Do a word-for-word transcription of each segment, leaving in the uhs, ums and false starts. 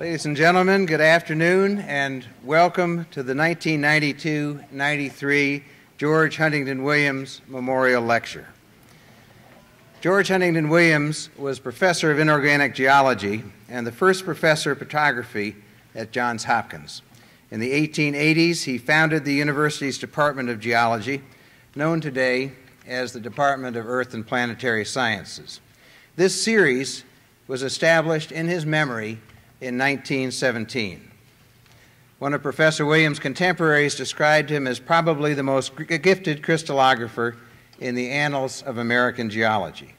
Ladies and gentlemen, good afternoon and welcome to the nineteen ninety-two ninety-three George Huntington Williams Memorial Lecture. George Huntington Williams was professor of inorganic geology and the first professor of petrography at Johns Hopkins. In the eighteen eighties, he founded the university's Department of Geology, known today as the Department of Earth and Planetary Sciences. This series was established in his memory in nineteen seventeen. One of Professor Williams' contemporaries described him as probably the most gifted crystallographer in the annals of American geology.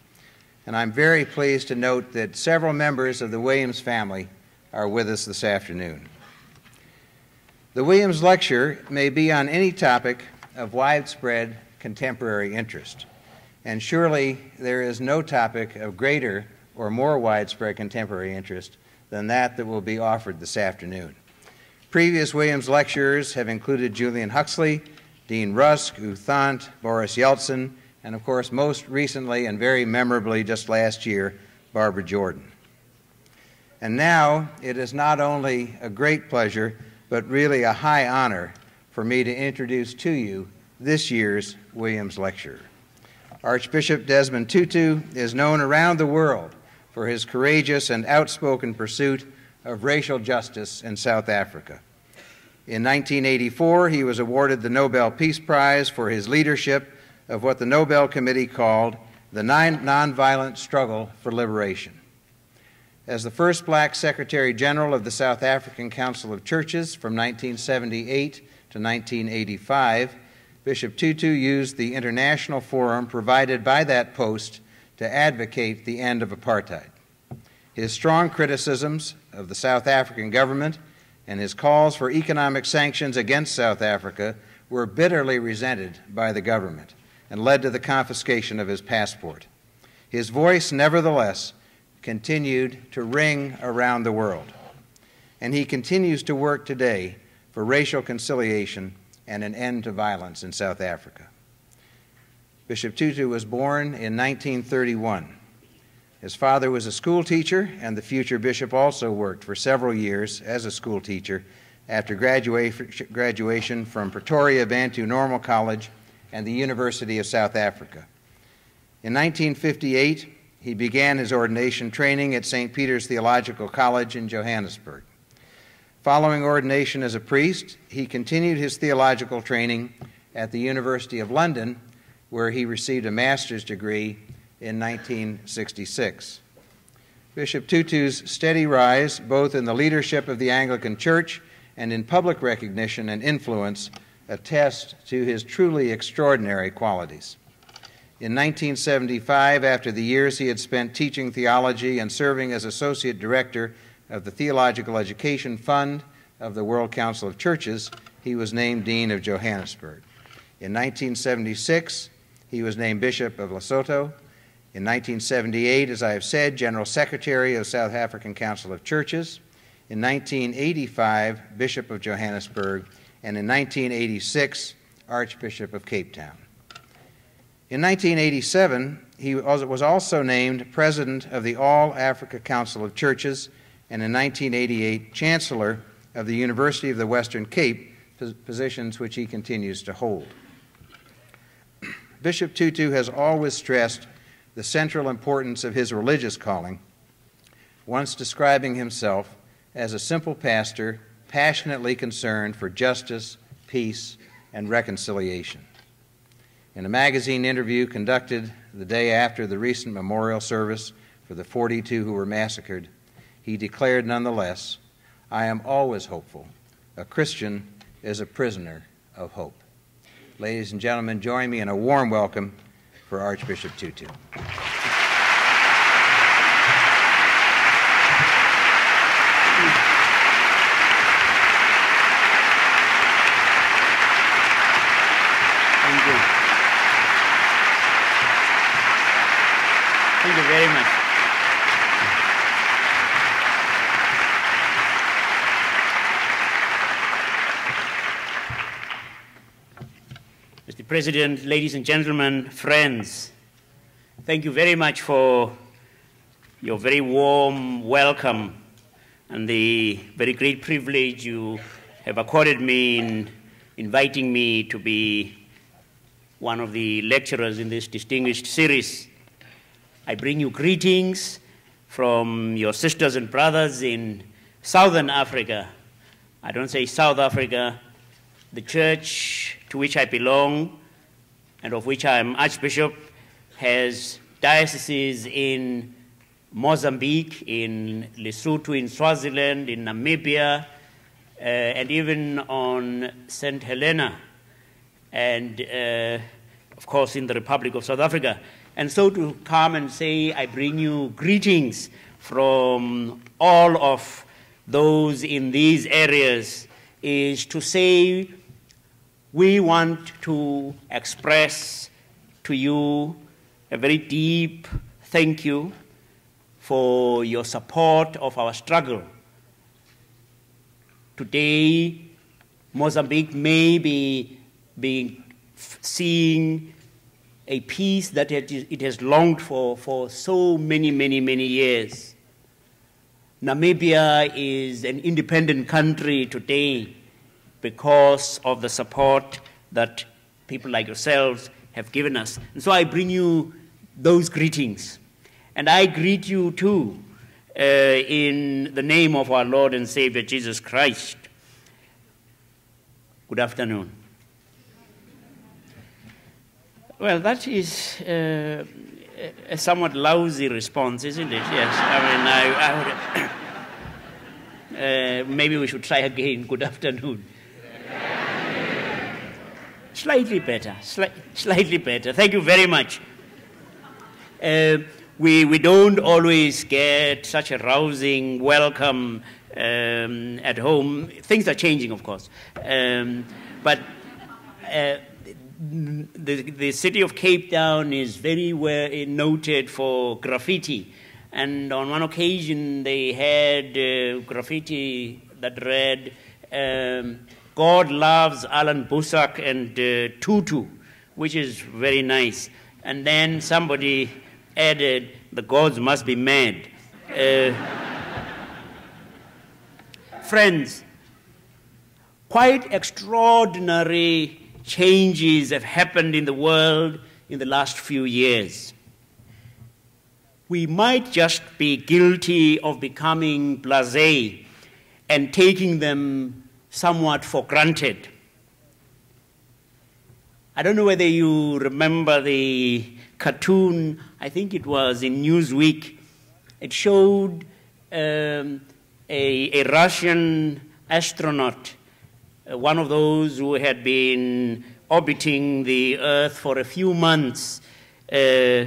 And I'm very pleased to note that several members of the Williams family are with us this afternoon. The Williams Lecture may be on any topic of widespread contemporary interest. And surely there is no topic of greater or more widespread contemporary interest than that that will be offered this afternoon. Previous Williams lecturers have included Julian Huxley, Dean Rusk, U Thant, Boris Yeltsin, and of course most recently and very memorably just last year, Barbara Jordan. And now it is not only a great pleasure, but really a high honor for me to introduce to you this year's Williams lecturer. Archbishop Desmond Tutu is known around the world for his courageous and outspoken pursuit of racial justice in South Africa. In nineteen eighty-four, he was awarded the Nobel Peace Prize for his leadership of what the Nobel Committee called the nonviolent struggle for liberation. As the first black Secretary General of the South African Council of Churches from nineteen seventy-eight to nineteen eighty-five, Bishop Tutu used the international forum provided by that post to advocate the end of apartheid. His strong criticisms of the South African government and his calls for economic sanctions against South Africa were bitterly resented by the government and led to the confiscation of his passport. His voice, nevertheless, continued to ring around the world, and he continues to work today for racial conciliation and an end to violence in South Africa. Bishop Tutu was born in nineteen thirty-one. His father was a school teacher, and the future bishop also worked for several years as a school teacher after gradua- graduation from Pretoria Bantu Normal College and the University of South Africa. In nineteen fifty-eight, he began his ordination training at Saint Peter's Theological College in Johannesburg. Following ordination as a priest, he continued his theological training at the University of London, where he received a master's degree in nineteen sixty-six. Bishop Tutu's steady rise, both in the leadership of the Anglican Church and in public recognition and influence, attest to his truly extraordinary qualities. In nineteen seventy-five, after the years he had spent teaching theology and serving as associate director of the Theological Education Fund of the World Council of Churches, he was named Dean of Johannesburg. In nineteen seventy-six, he was named Bishop of Lesotho. In nineteen seventy-eight, as I have said, General Secretary of South African Council of Churches. In nineteen eighty-five, Bishop of Johannesburg. And in nineteen eighty-six, Archbishop of Cape Town. In nineteen eighty-seven, he was also named President of the All-Africa Council of Churches, and in nineteen eighty-eight, Chancellor of the University of the Western Cape, positions which he continues to hold. Bishop Tutu has always stressed the central importance of his religious calling, once describing himself as a simple pastor passionately concerned for justice, peace, and reconciliation. In a magazine interview conducted the day after the recent memorial service for the forty-two who were massacred, he declared nonetheless, "I am always hopeful. A Christian is a prisoner of hope." Ladies and gentlemen, join me in a warm welcome for Archbishop Tutu. Thank you. Thank you very much. President, ladies and gentlemen, friends, thank you very much for your very warm welcome. and the very great privilege you have accorded me in inviting me to be one of the lecturers in this distinguished series. I bring you greetings from your sisters and brothers in Southern Africa. I don't say South Africa, the church to which I belong and of which I am Archbishop has dioceses in Mozambique, in Lesotho, in Swaziland, in Namibia, uh, and even on Saint Helena, and uh, of course in the Republic of South Africa. And so to come and say, I bring you greetings from all of those in these areas is to say we want to express to you a very deep thank you for your support of our struggle. Today, Mozambique may be, be seeing a peace that it has longed for for so many, many, many years. Namibia is an independent country today because of the support that people like yourselves have given us. And so I bring you those greetings. And I greet you too uh, in the name of our Lord and Savior Jesus Christ. Good afternoon. Well, that is uh, a somewhat lousy response, isn't it? Yes, I mean, I, I would, uh, maybe we should try again. Good afternoon. Slightly better, sli slightly better. Thank you very much. Uh, we, we don't always get such a rousing welcome um, at home. Things are changing, of course. Um, but... Uh, The, the city of Cape Town is very well noted for graffiti. And on one occasion, they had uh, graffiti that read, um, God loves Alan Bosak and uh, Tutu, which is very nice. And then somebody added, the gods must be mad. Uh, friends, quite extraordinary changes have happened in the world in the last few years. We might just be guilty of becoming blasé and taking them somewhat for granted. I don't know whether you remember the cartoon, I think it was in Newsweek. It showed um, a, a Russian astronaut, one of those who had been orbiting the Earth for a few months, uh,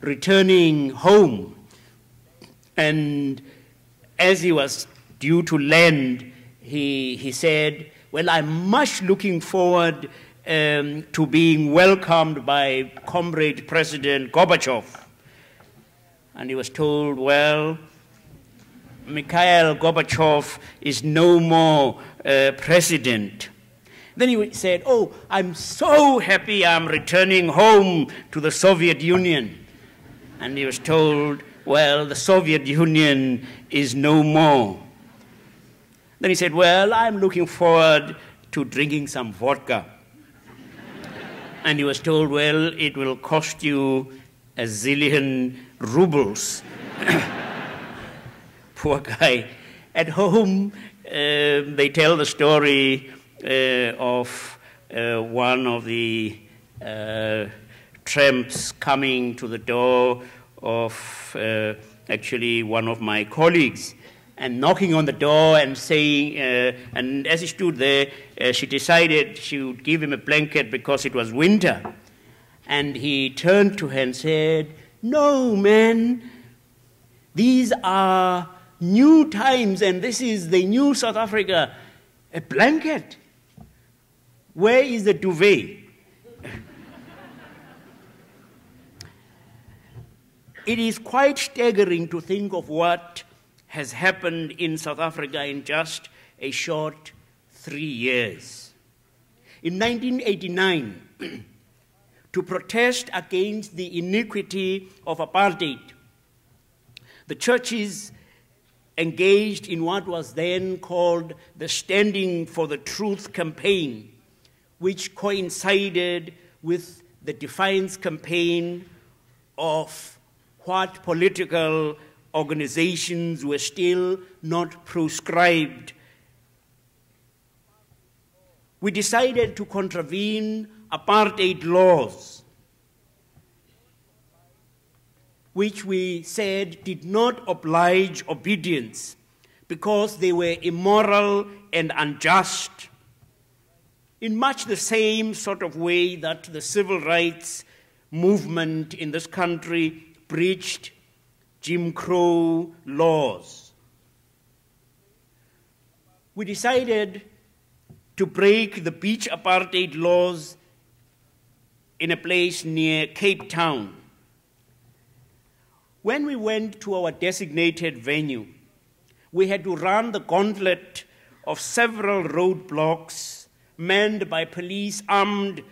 returning home. And as he was due to land, he, he said, well, I'm much looking forward um, to being welcomed by Comrade President Gorbachev. And he was told, well, Mikhail Gorbachev is no more Uh, president. Then he said, oh, I'm so happy I'm returning home to the Soviet Union. And he was told, well, the Soviet Union is no more. Then he said, well, I'm looking forward to drinking some vodka. And he was told, well, it will cost you a zillion rubles. Poor guy. At home, Uh, they tell the story uh, of uh, one of the uh, tramps coming to the door of uh, actually one of my colleagues and knocking on the door and saying, uh, and as he stood there, uh, she decided she would give him a blanket because it was winter. And he turned to her and said, no, man, these are new times, and this is the new South Africa. A blanket. Where is the duvet? It is quite staggering to think of what has happened in South Africa in just a short three years. In nineteen eighty-nine, to protest against the iniquity of apartheid, the churches engaged in what was then called the Standing for the Truth campaign, which coincided with the defiance campaign of what political organizations were still not proscribed. We decided to contravene apartheid laws, which we said did not oblige obedience because they were immoral and unjust, in much the same sort of way that the civil rights movement in this country breached Jim Crow laws. We decided to break the beach apartheid laws in a place near Cape Town. When we went to our designated venue, we had to run the gauntlet of several roadblocks manned by police armed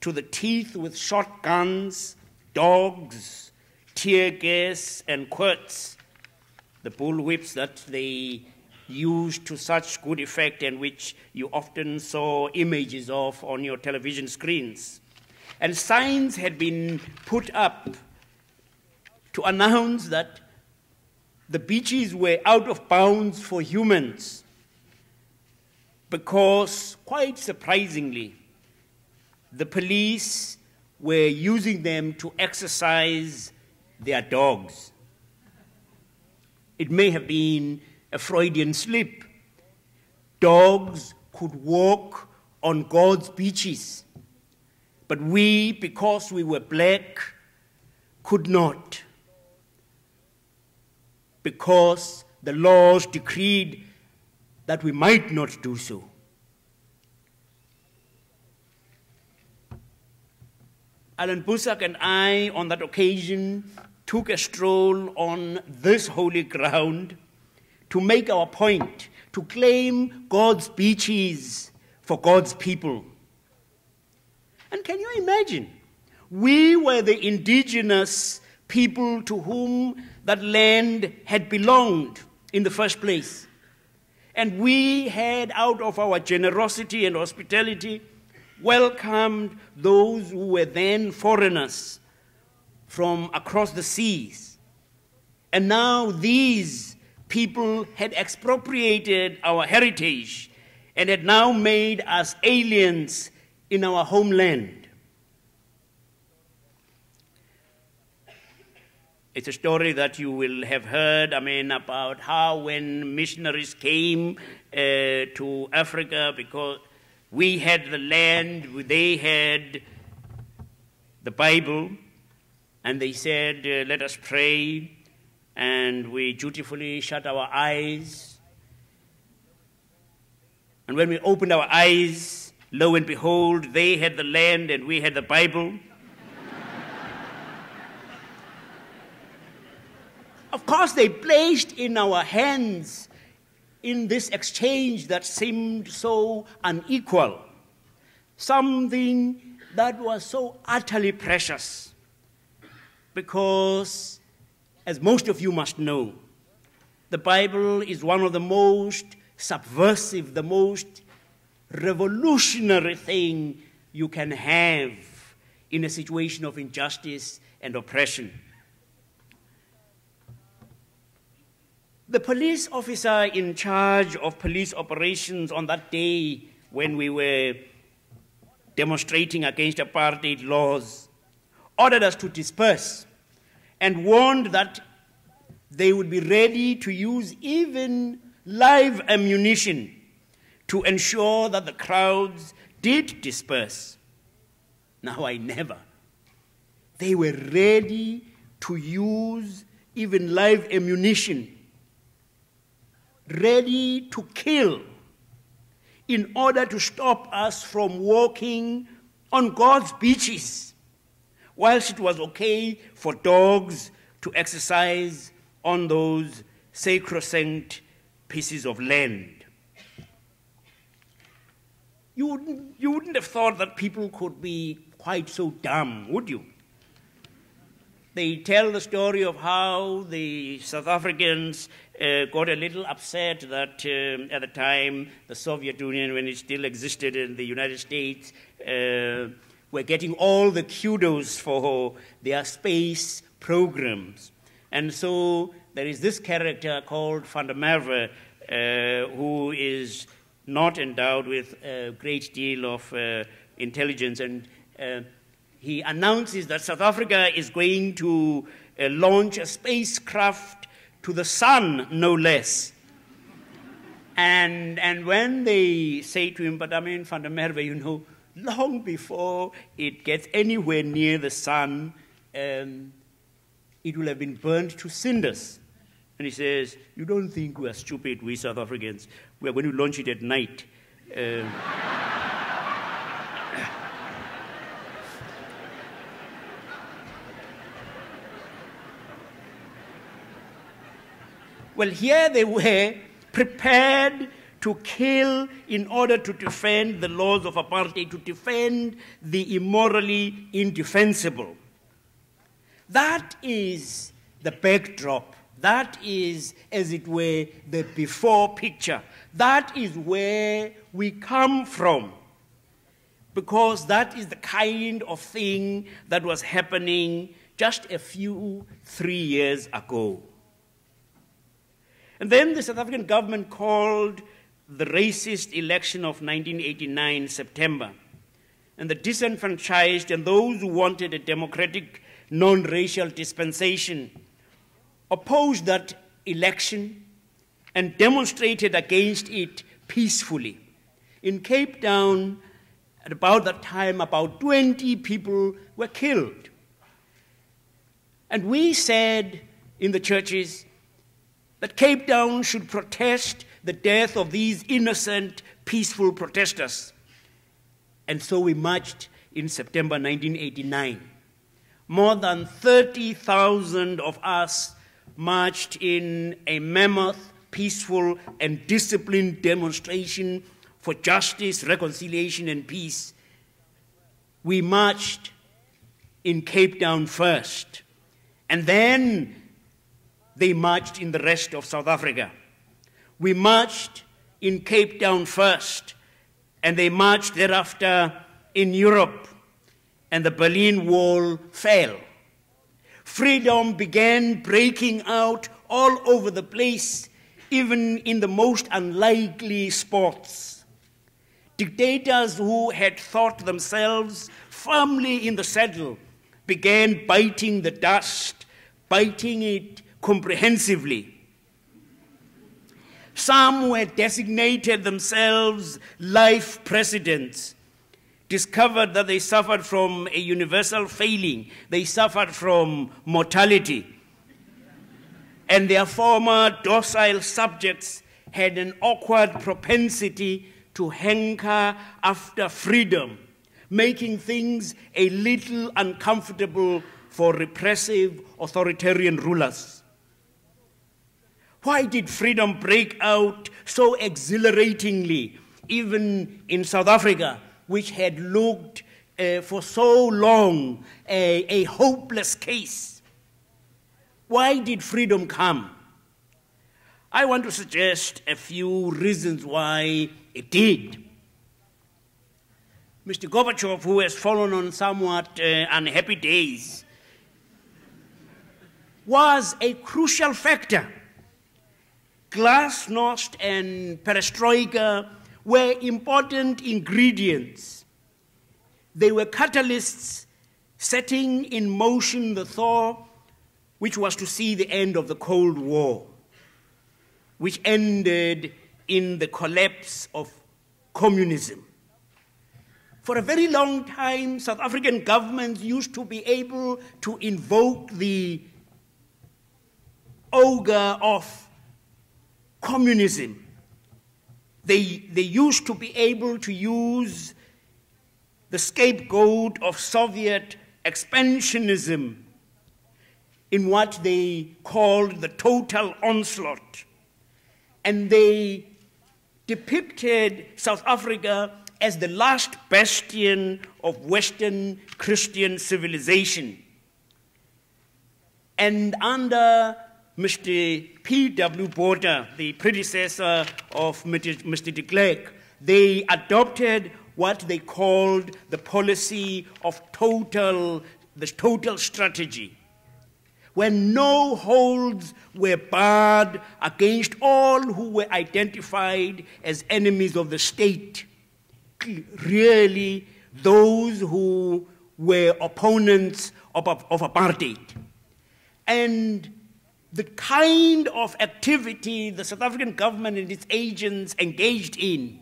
to the teeth with shotguns, dogs, tear gas, and quirts, the bullwhips that they used to such good effect and which you often saw images of on your television screens. And signs had been put up to announce that the beaches were out of bounds for humans because, quite surprisingly, the police were using them to exercise their dogs. It may have been a Freudian slip. Dogs could walk on God's beaches, but we, because we were black, could not, because the laws decreed that we might not do so. Alan Bosak and I, on that occasion, took a stroll on this holy ground to make our point, to claim God's beaches for God's people. And can you imagine? We were the indigenous people to whom that land had belonged in the first place. And we had, out of our generosity and hospitality, welcomed those who were then foreigners from across the seas. And now these people had expropriated our heritage and had now made us aliens in our homeland. It's a story that you will have heard, I mean, about how when missionaries came uh, to Africa, because we had the land, they had the Bible, and they said, uh, let us pray, and we dutifully shut our eyes. And when we opened our eyes, lo and behold, they had the land and we had the Bible. Of course, they placed in our hands, in this exchange that seemed so unequal, something that was so utterly precious, because, as most of you must know, the Bible is one of the most subversive, the most revolutionary thing you can have in a situation of injustice and oppression. The police officer in charge of police operations on that day when we were demonstrating against apartheid laws ordered us to disperse and warned that they would be ready to use even live ammunition to ensure that the crowds did disperse. Now I never. They were ready to use even live ammunition, ready to kill in order to stop us from walking on God's beaches, whilst it was okay for dogs to exercise on those sacrosanct pieces of land. You wouldn't, you wouldn't have thought that people could be quite so dumb, would you? They tell the story of how the South Africans uh, got a little upset that um, at the time the Soviet Union, when it still existed in the United States, uh, were getting all the kudos for their space programs. And so there is this character called Van der Merwe, uh, who is not endowed with a great deal of uh, intelligence, and uh, he announces that South Africa is going to uh, launch a spacecraft to the sun, no less. and, and when they say to him, but I mean, Van der Merwe, you know, long before it gets anywhere near the sun, um, it will have been burned to cinders. And he says, you don't think we are stupid, we South Africans. We are going to launch it at night. Um, Well, here they were prepared to kill in order to defend the laws of apartheid, to defend the immorally indefensible. That is the backdrop. That is, as it were, the before picture. That is where we come from, because that is the kind of thing that was happening just a few, three years ago. And then the South African government called the racist election of nineteen eighty-nine September. And the disenfranchised and those who wanted a democratic, non-racial dispensation opposed that election and demonstrated against it peacefully. In Cape Town, at about that time, about twenty people were killed. And we said in the churches that Cape Town should protest the death of these innocent, peaceful protesters. And so we marched in September nineteen eighty-nine. More than thirty thousand of us marched in a mammoth, peaceful, and disciplined demonstration for justice, reconciliation, and peace. We marched in Cape Town first, and then they marched in the rest of South Africa. We marched in Cape Town first, and they marched thereafter in Europe, and the Berlin Wall fell. Freedom began breaking out all over the place, even in the most unlikely spots. Dictators who had thought themselves firmly in the saddle began biting the dust, biting it comprehensively. Some who had designated themselves life presidents discovered that they suffered from a universal failing. They suffered from mortality. And their former docile subjects had an awkward propensity to hanker after freedom, making things a little uncomfortable for repressive authoritarian rulers. Why did freedom break out so exhilaratingly, even in South Africa, which had looked uh, for so long a, a hopeless case? Why did freedom come? I want to suggest a few reasons why it did. Mister Gorbachev, who has fallen on somewhat uh, unhappy days, was a crucial factor. Glasnost and Perestroika were important ingredients. They were catalysts setting in motion the thaw which was to see the end of the Cold War, which ended in the collapse of communism. For a very long time, South African governments used to be able to invoke the ogre of communism. They, they used to be able to use the scapegoat of Soviet expansionism in what they called the total onslaught. And they depicted South Africa as the last bastion of Western Christian civilization. and under Mister P. W. Botha, the predecessor of Mister de Klerk, they adopted what they called the policy of total, the total strategy, where no holds were barred against all who were identified as enemies of the state, really those who were opponents of, of, of apartheid. And the kind of activity the South African government and its agents engaged in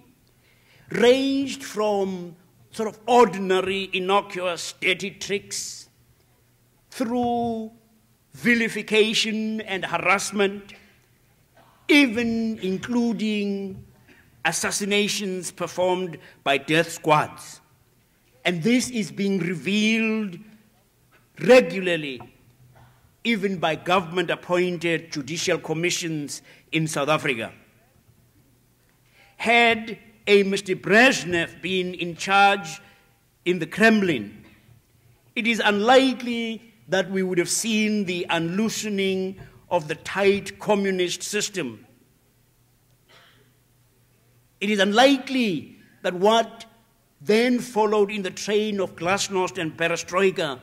ranged from sort of ordinary, innocuous, dirty tricks through vilification and harassment, even including assassinations performed by death squads. And this is being revealed regularly, even by government-appointed judicial commissions in South Africa. Had a Mister Brezhnev been in charge in the Kremlin, it is unlikely that we would have seen the unloosening of the tight communist system. It is unlikely that what then followed in the train of Glasnost and Perestroika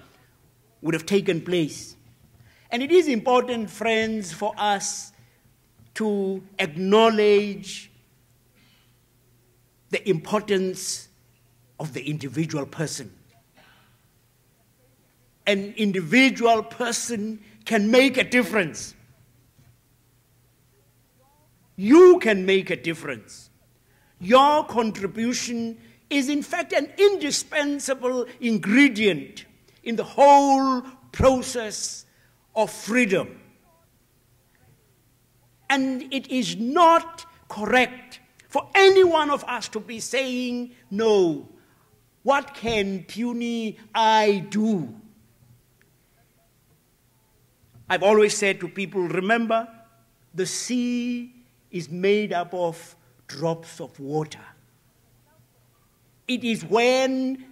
would have taken place. And it is important, friends, for us to acknowledge the importance of the individual person. An individual person can make a difference. You can make a difference. Your contribution is in fact an indispensable ingredient in the whole process of freedom. And it is not correct for any one of us to be saying, no, what can puny I do? I've always said to people, remember, the sea is made up of drops of water. It is when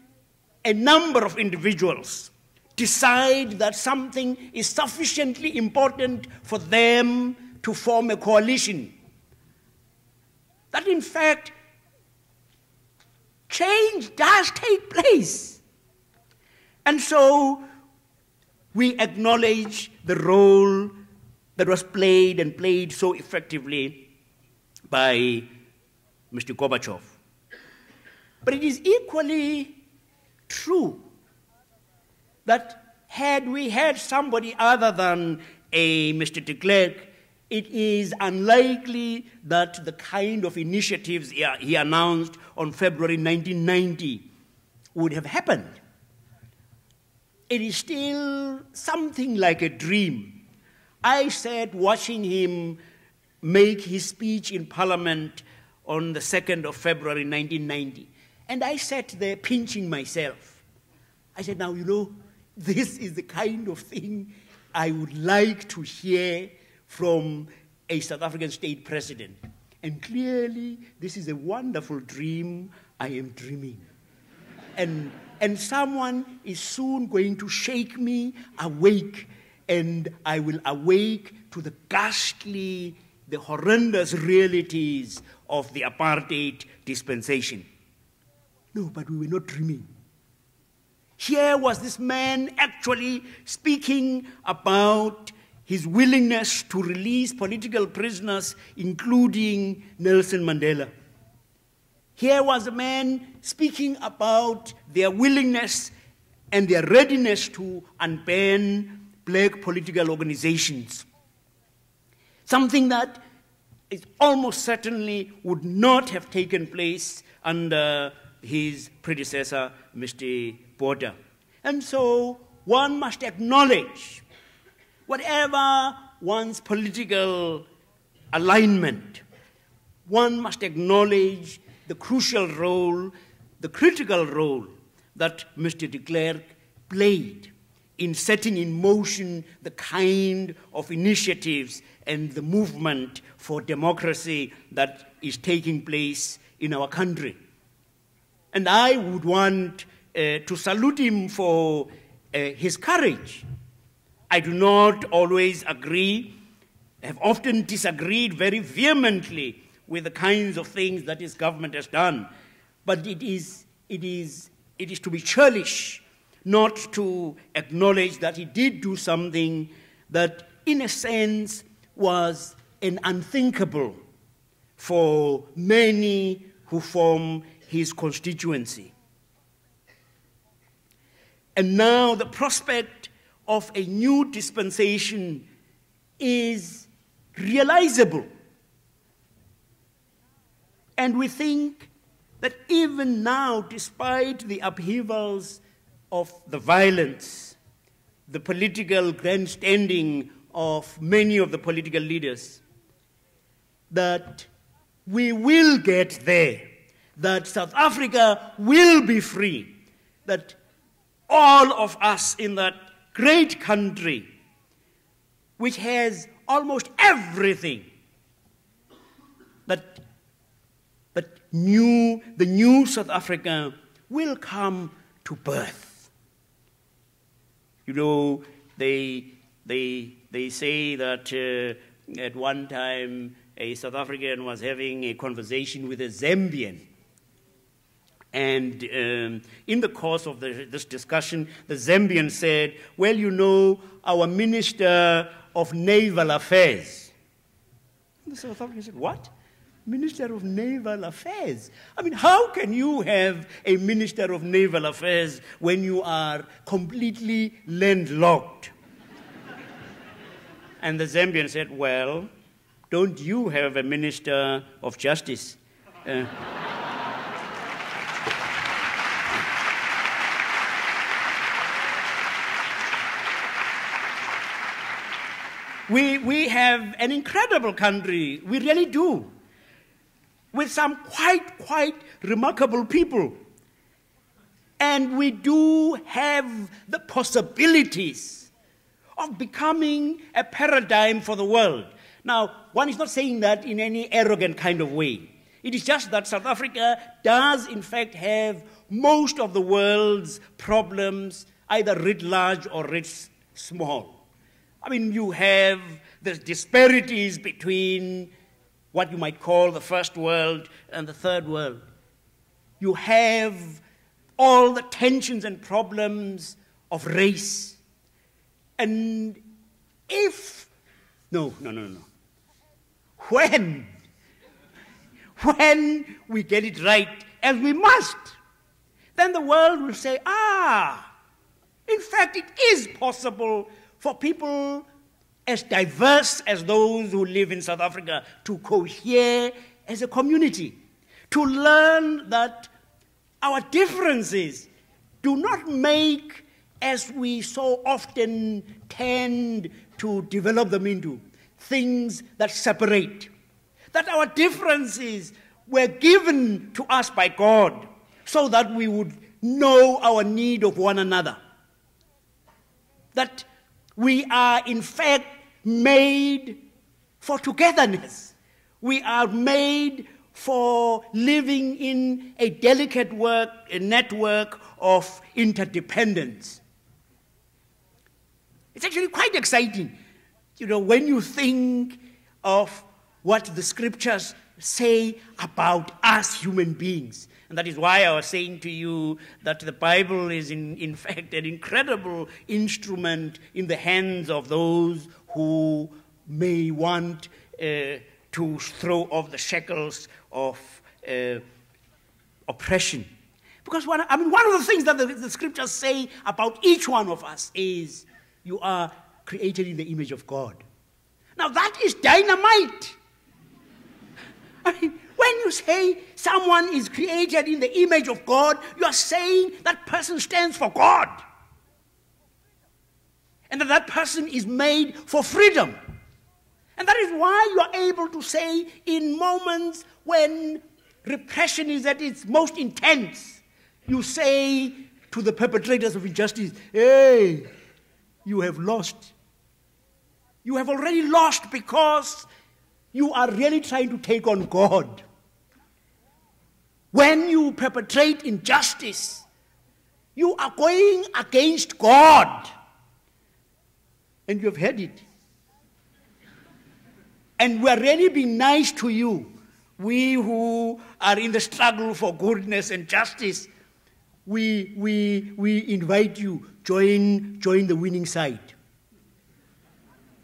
a number of individuals decide that something is sufficiently important for them to form a coalition, that in fact change does take place. And so we acknowledge the role that was played and played so effectively by Mister Gorbachev. But it is equally true that had we had somebody other than a Mister de Klerk, it is unlikely that the kind of initiatives he announced on February nineteen ninety would have happened. It is still something like a dream. I sat watching him make his speech in Parliament on the second of February nineteen ninety. And I sat there pinching myself. I said, now, you know, this is the kind of thing I would like to hear from a South African state president. And clearly, this is a wonderful dream I am dreaming. And And someone is soon going to shake me awake, and I will awake to the ghastly, the horrendous realities of the apartheid dispensation. No, but we were not dreaming. Here was this man actually speaking about his willingness to release political prisoners, including Nelson Mandela. Here was a man speaking about their willingness and their readiness to unban black political organizations, something that is almost certainly would not have taken place under his predecessor, Mister Botha. And so one must acknowledge, whatever one's political alignment, one must acknowledge the crucial role, the critical role that Mister de Klerk played in setting in motion the kind of initiatives and the movement for democracy that is taking place in our country. And I would want uh, to salute him for uh, his courage, I do not always agree, have often disagreed very vehemently with the kinds of things that his government has done. But it is, it is, it is to be churlish not to acknowledge that he did do something that, in a sense, was an unthinkable for many who form his constituency. And now the prospect of a new dispensation is realizable. And we think that even now, despite the upheavals of the violence, the political grandstanding of many of the political leaders, that we will get there, that South Africa will be free, that all of us in that great country, which has almost everything, that, that new, the new South Africa will come to birth. You know, they, they, they say that uh, at one time a South African was having a conversation with a Zambian. And um, in the course of the, this discussion, the Zambian said, well, you know, our Minister of Naval Affairs. And the South African said, what? Minister of Naval Affairs? I mean, how can you have a Minister of Naval Affairs when you are completely landlocked? And the Zambian said, well, don't you have a Minister of Justice? Uh, We, we have an incredible country, we really do, with some quite, quite remarkable people. And we do have the possibilities of becoming a paradigm for the world. Now, one is not saying that in any arrogant kind of way. It is just that South Africa does, in fact, have most of the world's problems, either writ large or writ small. I mean, you have the disparities between what you might call the first world and the third world. You have all the tensions and problems of race. And if, no, no, no, no, when, when we get it right, as we must, then the world will say, ah, in fact, it is possible for people as diverse as those who live in South Africa to cohere as a community, to learn that our differences do not make, as we so often tend to develop them into, things that separate. That our differences were given to us by God so that we would know our need of one another. That we are, in fact, made for togetherness. We are made for living in a delicate work, a network of interdependence. It's actually quite exciting, you know, when you think of what the scriptures say about us human beings. And that is why I was saying to you that the Bible is, in, in fact, an incredible instrument in the hands of those who may want uh, to throw off the shackles of uh, oppression. Because one, I mean, one of the things that the, the scriptures say about each one of us is, you are created in the image of God. Now that is dynamite. I mean, when you say someone is created in the image of God, you are saying that person stands for God. And that that person is made for freedom. And that is why you are able to say in moments when repression is at its most intense, you say to the perpetrators of injustice, hey, you have lost. You have already lost because you are really trying to take on God. When you perpetrate injustice, you are going against God. and you have had it. And we are really being nice to you, we who are in the struggle for goodness and justice. We, we, we invite you, join, join the winning side.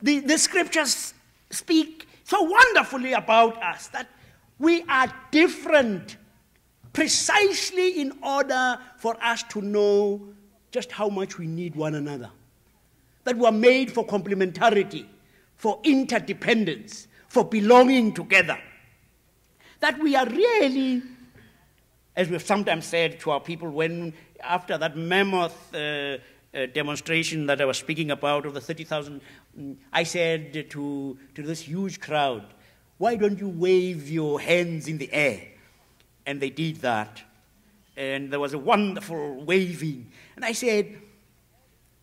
The, the scriptures speak so wonderfully about us that we are different precisely in order for us to know just how much we need one another. That we are made for complementarity, for interdependence, for belonging together. That we are really, as we've sometimes said to our people, when after that mammoth uh, uh, demonstration that I was speaking about of the thirty thousand, I said to, to this huge crowd, why don't you wave your hands in the air? And they did that. And there was a wonderful waving. And I said,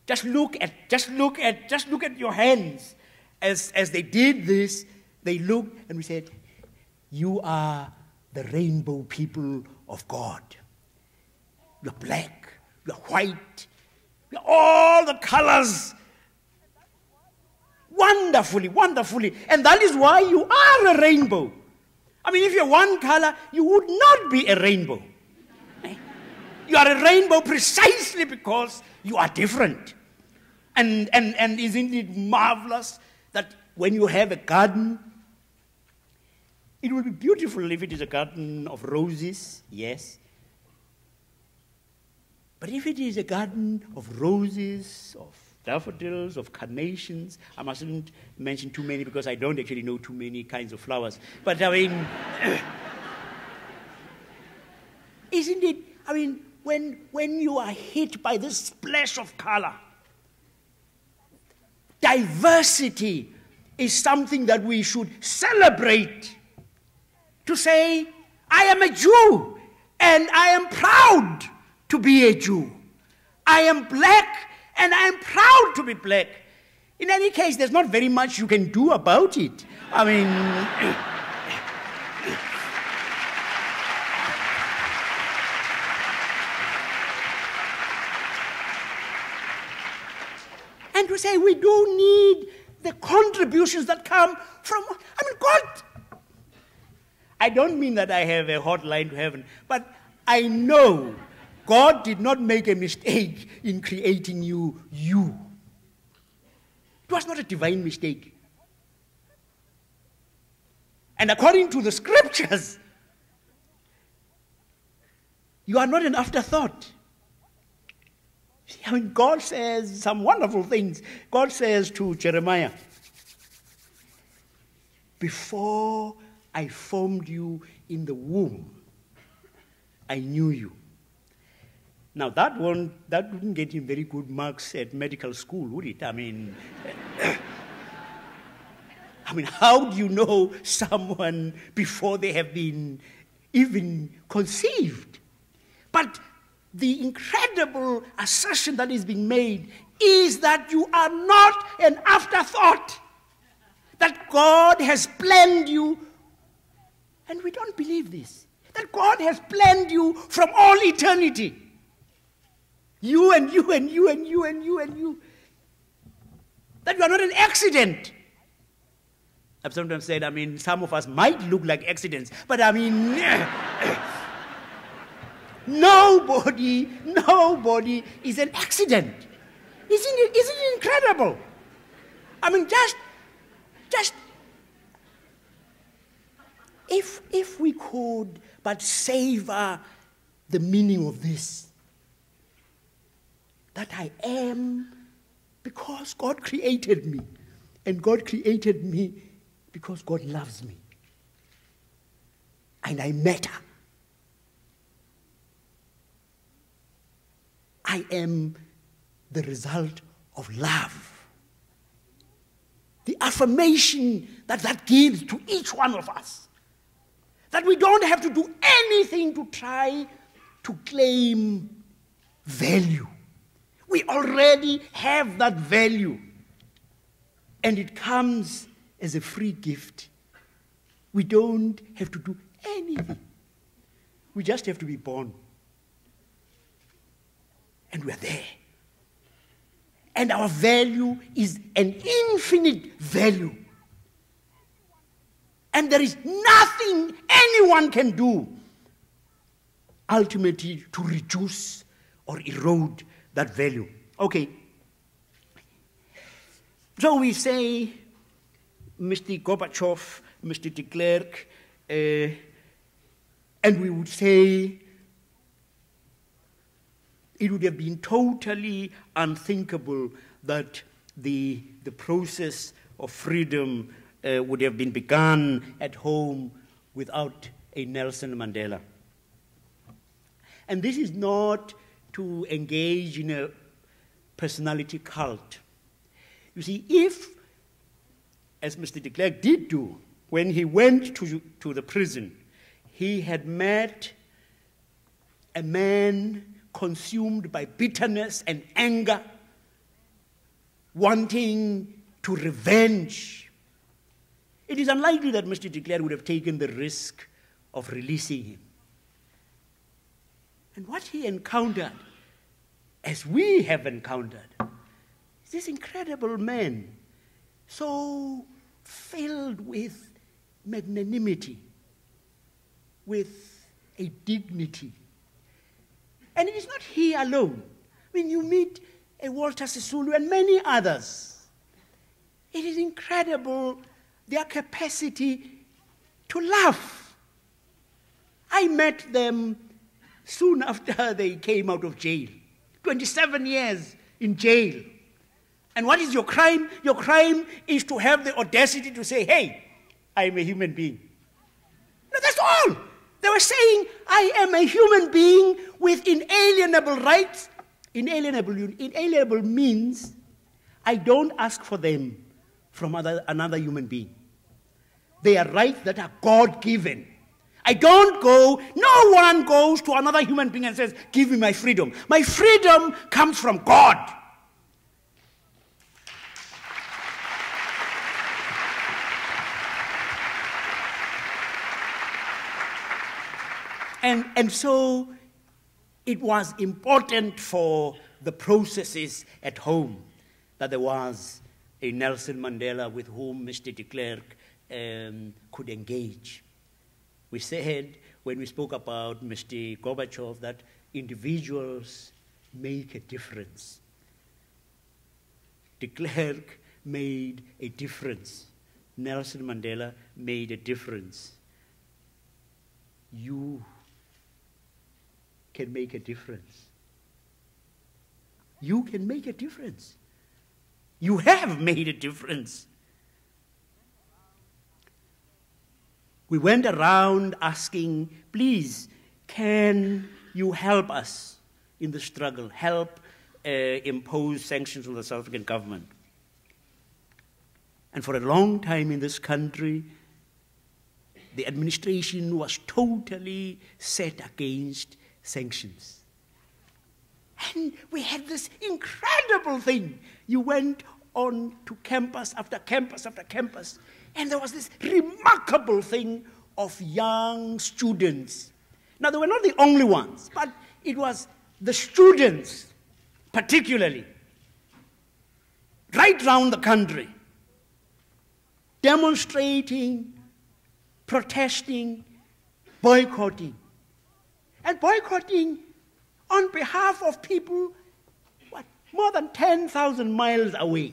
just look at, just look at, just look at your hands. As, as they did this, they looked and we said, you are the rainbow people of God. You're black, you're white, you're all the colors. Wonderfully, wonderfully. And that is why you are a rainbow. I mean, if you're one color, you would not be a rainbow. You are a rainbow precisely because you are different. And, and, and isn't it marvelous that when you have a garden, it will be beautiful if it is a garden of roses, yes. But if it is a garden of roses, of daffodils, of carnations, I mustn't mention too many because I don't actually know too many kinds of flowers. But I mean, isn't it, I mean, when, when you are hit by this splash of color, diversity is something that we should celebrate. To say, I am a Jew, and I am proud to be a Jew. I am black, and I am proud to be black. In any case, there's not very much you can do about it. I mean, and to say we do need the contributions that come from, I mean, God. I don't mean that I have a hotline to heaven, but I know God did not make a mistake in creating you, you. It was not a divine mistake. And according to the scriptures, you are not an afterthought. I mean, God says some wonderful things. God says to Jeremiah, before I formed you in the womb. I knew you. Now, that won't, that wouldn't get him very good marks at medical school, would it? I mean, I mean, how do you know someone before they have been even conceived? But the incredible assertion that is being made is that you are not an afterthought, that God has planned you. And we don't believe this, that God has planned you from all eternity. You and you and you and you and you and you. That you are not an accident. I've sometimes said, I mean, some of us might look like accidents, but I mean, nobody, nobody is an accident. Isn't it, isn't it incredible? I mean, just, just, If, if we could but savor the meaning of this, that I am because God created me, and God created me because God loves me, and I matter. I am the result of love. The affirmation that that gives to each one of us. That we don't have to do anything to try to claim value. We already have that value. And it comes as a free gift. We don't have to do anything. We just have to be born. And we're there. And our value is an infinite value. And there is nothing anyone can do ultimately to reduce or erode that value. Okay. So we say, Mister Gorbachev, Mister de Klerk, uh, and we would say it would have been totally unthinkable that the, the process of freedom uh, would have been begun at home without a Nelson Mandela. And this is not to engage in a personality cult. You see, if, as Mister de Klerk did do, when he went to, to the prison, he had met a man consumed by bitterness and anger, wanting to revenge, it is unlikely that Mister de Klerk would have taken the risk of releasing him. And what he encountered, as we have encountered, is this incredible man, so filled with magnanimity, with a dignity. And it is not he alone. When you meet a Walter Sisulu and many others, it is incredible their capacity to laugh. I met them soon after they came out of jail, twenty-seven years in jail. And what is your crime? Your crime is to have the audacity to say, hey, I'm a human being. No, that's all. They were saying, I am a human being with inalienable rights. Inalienable, inalienable means I don't ask for them from other, another human being. They are rights that are God-given. I don't go, no one goes to another human being and says, give me my freedom. My freedom comes from God. And, and so it was important for the processes at home that there was a Nelson Mandela with whom Mister de Klerk um, could engage. We said, when we spoke about Mister Gorbachev, that individuals make a difference. De Klerk made a difference. Nelson Mandela made a difference. You can make a difference. You can make a difference. You have made a difference. We went around asking, please, can you help us in the struggle, help uh, impose sanctions on the South African government? And for a long time in this country, the administration was totally set against sanctions. And we had this incredible thing. You went on to campus after campus after campus, and there was this remarkable thing of young students. Now, they were not the only ones, but it was the students, particularly, right round the country, demonstrating, protesting, boycotting. And boycotting on behalf of people what, more than ten thousand miles away.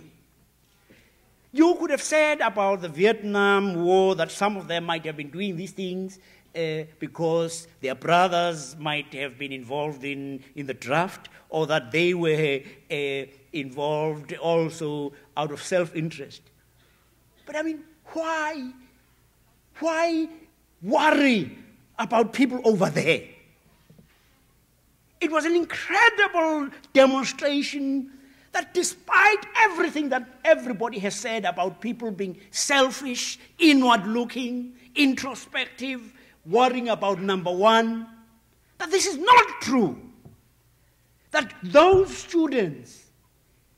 You could have said about the Vietnam War that some of them might have been doing these things uh, because their brothers might have been involved in, in the draft, or that they were uh, involved also out of self-interest. But I mean, why, why worry about people over there? It was an incredible demonstration that despite everything that everybody has said about people being selfish, inward-looking, introspective, worrying about number one, that this is not true. That those students,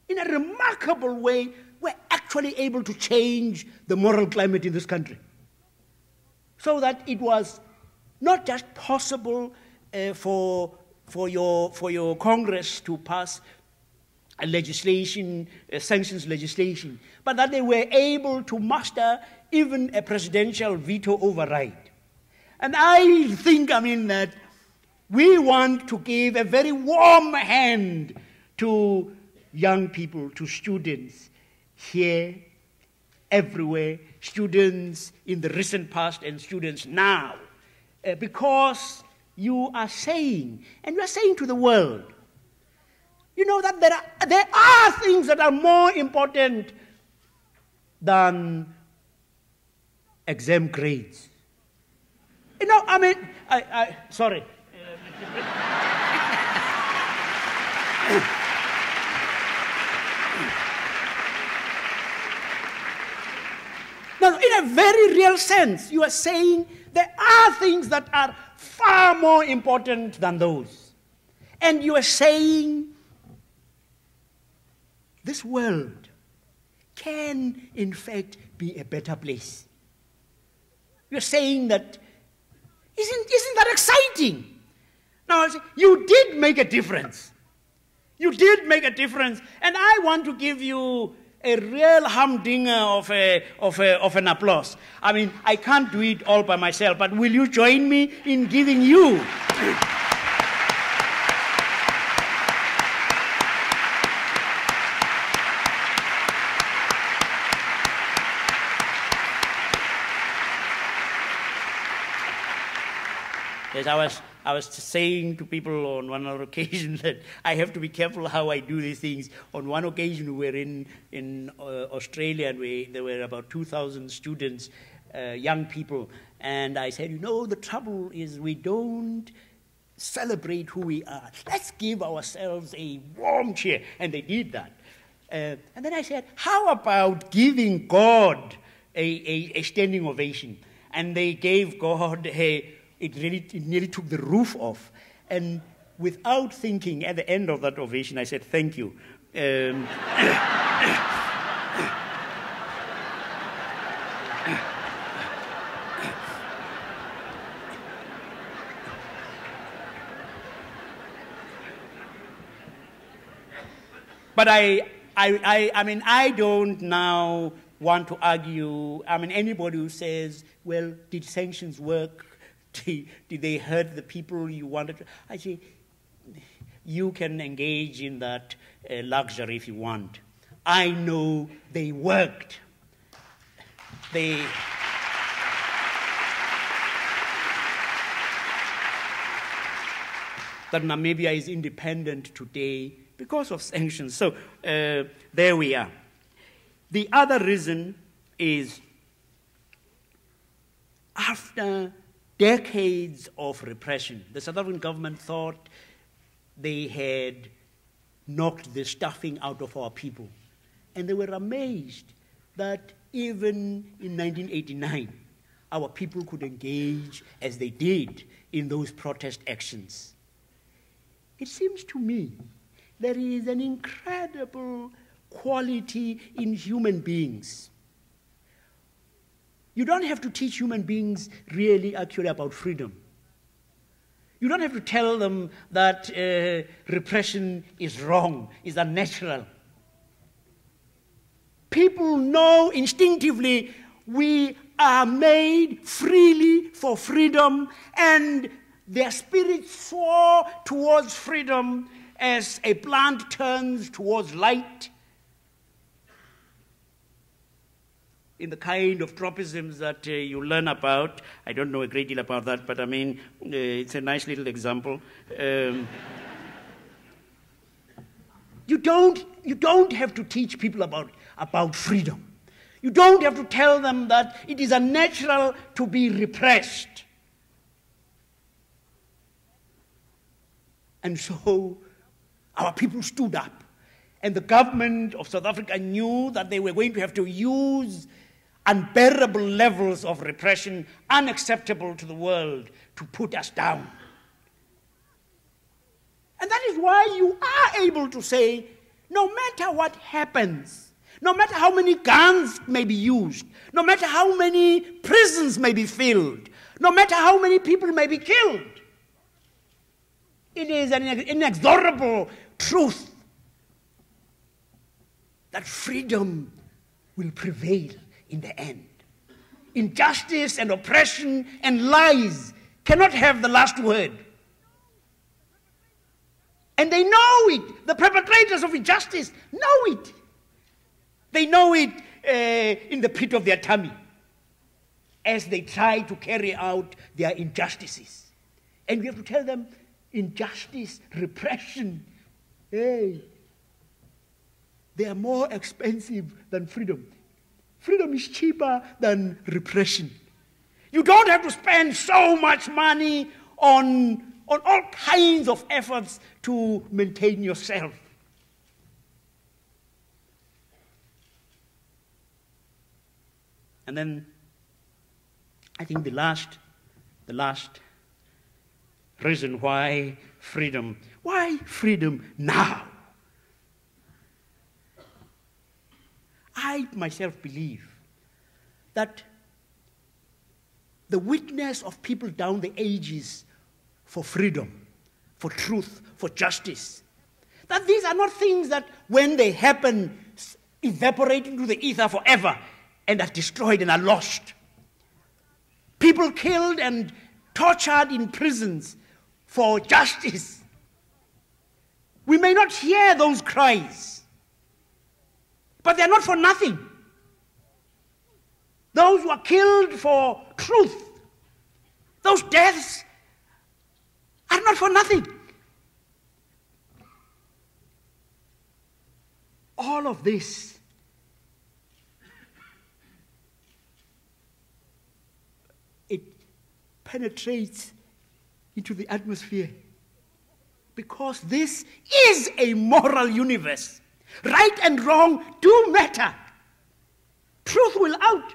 in a remarkable way, were actually able to change the moral climate in this country. So that it was not just possible uh, for, for, your, for your Congress to pass legislation, uh, sanctions legislation, but that they were able to muster even a presidential veto override. And I think, I mean, that we want to give a very warm hand to young people, to students here, everywhere, students in the recent past and students now, uh, because you are saying, and you are saying to the world, you know that there are, there are things that are more important than exam grades. You know, I mean, I, I, sorry. Now, in a very real sense, you are saying there are things that are far more important than those. And you are saying this world can, in fact, be a better place. You're saying that, isn't, isn't that exciting? Now, you did make a difference. You did make a difference. And I want to give you a real humdinger of, a, of, a, of an applause. I mean, I can't do it all by myself, but will you join me in giving you... Yes, I was, I was saying to people on one other occasion that I have to be careful how I do these things. On one occasion, we were in, in uh, Australia, and we, there were about two thousand students, uh, young people, and I said, you know, the trouble is we don't celebrate who we are. Let's give ourselves a warm cheer, and they did that. Uh, and then I said, how about giving God a, a, a standing ovation? And they gave God a... It really it nearly took the roof off. And without thinking, at the end of that ovation, I said, thank you. Um, but I, I, I, I mean, I don't now want to argue. I mean, anybody who says, well, did sanctions work? Did they hurt the people you wanted to? I say, you can engage in that uh, luxury if you want. I know they worked. They... That Namibia is independent today because of sanctions. So uh, there we are. The other reason is after... decades of repression. The South African government thought they had knocked the stuffing out of our people. And they were amazed that even in nineteen eighty-nine, our people could engage as they did in those protest actions. It seems to me there is an incredible quality in human beings. You don't have to teach human beings really actually about freedom. You don't have to tell them that uh, repression is wrong, is unnatural. People know instinctively we are made freely for freedom, and their spirit soars towards freedom as a plant turns towards light. In the kind of tropisms that uh, you learn about. I don't know a great deal about that, but I mean, uh, it's a nice little example. Um, you, don't, you don't have to teach people about, about freedom. You don't have to tell them that it is unnatural to be repressed. And so our people stood up. And the government of South Africa knew that they were going to have to use unbearable levels of repression, unacceptable to the world, to put us down. And that is why you are able to say, no matter what happens, no matter how many guns may be used, no matter how many prisons may be filled, no matter how many people may be killed, it is an inexorable truth that freedom will prevail in the end. Injustice and oppression and lies cannot have the last word. And they know it. The perpetrators of injustice know it. They know it uh, in the pit of their tummy as they try to carry out their injustices. And we have to tell them, injustice, repression, hey, they are more expensive than freedom. Freedom is cheaper than repression. You don't have to spend so much money on, on all kinds of efforts to maintain yourself. And then I think the last, the last reason why freedom, why freedom now? I myself believe that the witness of people down the ages for freedom, for truth, for justice, that these are not things that when they happen evaporate into the ether forever and are destroyed and are lost. People killed and tortured in prisons for justice. We may not hear those cries, but they are not for nothing. Those who are killed for truth, those deaths are not for nothing. All of this it penetrates into the atmosphere because this is a moral universe. Right and wrong do matter. Truth will out.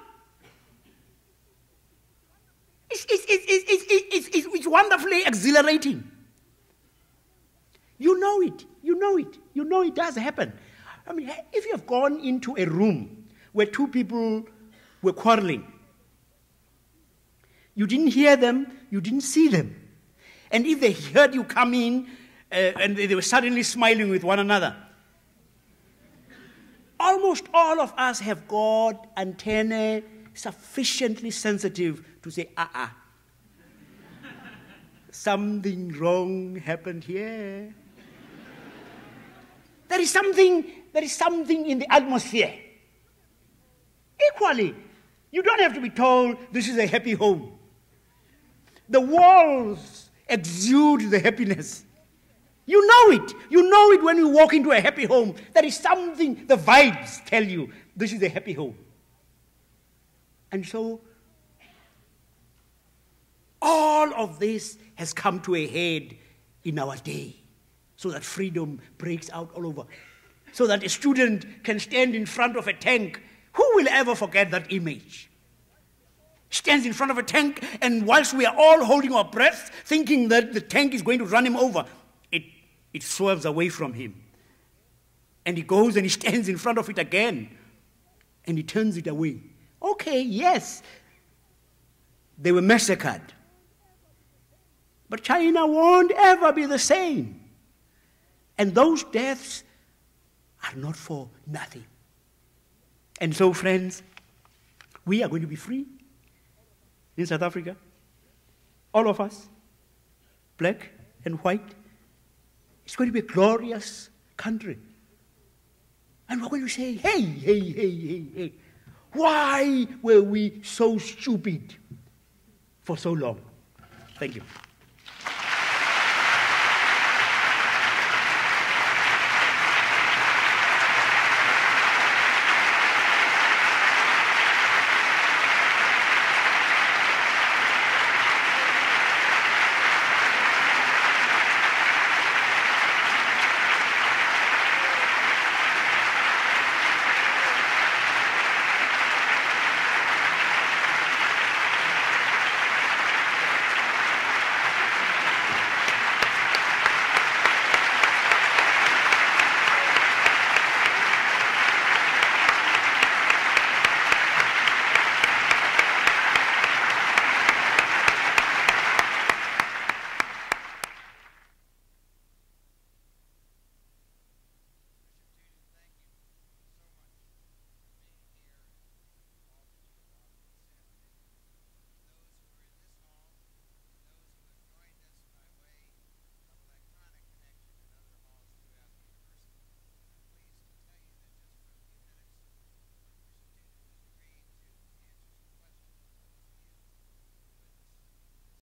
It's, it's, it's, it's, it's, it's, it's wonderfully exhilarating. You know it. You know it. You know it does happen. I mean, if you have gone into a room where two people were quarreling, you didn't hear them, you didn't see them. And if they heard you come in uh, and they were suddenly smiling with one another, almost all of us have got antennae sufficiently sensitive to say, uh-uh. Something wrong happened here. There is something, there is something in the atmosphere. Equally, you don't have to be told this is a happy home. The walls exude the happiness. You know it. You know it when you walk into a happy home. There is something, the vibes tell you, this is a happy home. And so, all of this has come to a head in our day, so that freedom breaks out all over. So that a student can stand in front of a tank. Who will ever forget that image? Stands in front of a tank, and whilst we are all holding our breath, thinking that the tank is going to run him over, it swerves away from him. And he goes and he stands in front of it again. And he turns it away. Okay, yes, they were massacred. But China won't ever be the same. And those deaths are not for nothing. And so, friends, we are going to be free in South Africa. All of us, black and white. It's going to be a glorious country. And we're going to say, hey, hey, hey, hey, hey, why were we so stupid for so long? Thank you.